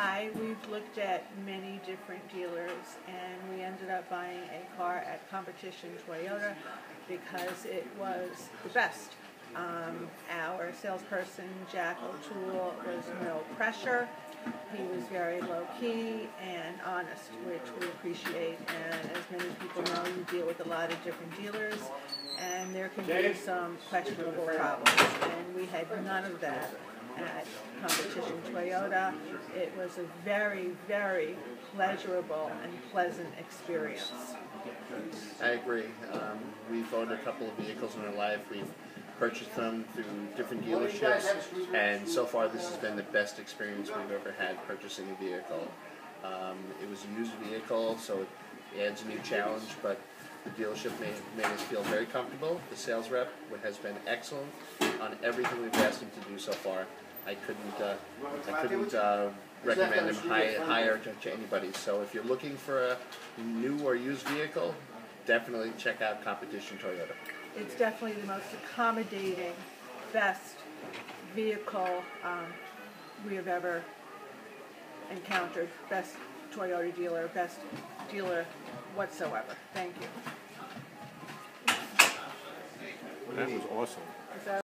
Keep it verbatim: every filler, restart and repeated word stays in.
Hi, we've looked at many different dealers and we ended up buying a car at Competition Toyota because it was the best. Um, our salesperson, Jack O'Toole, was no pressure. He was very low-key and honest, which we appreciate. And as many people know, you deal with a lot of different dealers, and there can be some questionable problems. And we had none of that at Competition Toyota. It was a very, very pleasurable and pleasant experience. I agree. Um, we've owned a couple of vehicles in our life. We've purchased them through different dealerships, and so far this has been the best experience we've ever had purchasing a vehicle. Um, it was a used vehicle, so it adds a new challenge, but the dealership made, made us feel very comfortable. The sales rep has been excellent on everything we've asked him to do so far. I couldn't, uh, I couldn't uh, recommend him high, higher to anybody. So if you're looking for a new or used vehicle, definitely check out Competition Toyota. It's definitely the most accommodating, best vehicle um, we have ever encountered. Best Toyota dealer, best dealer whatsoever. Thank you. That was awesome.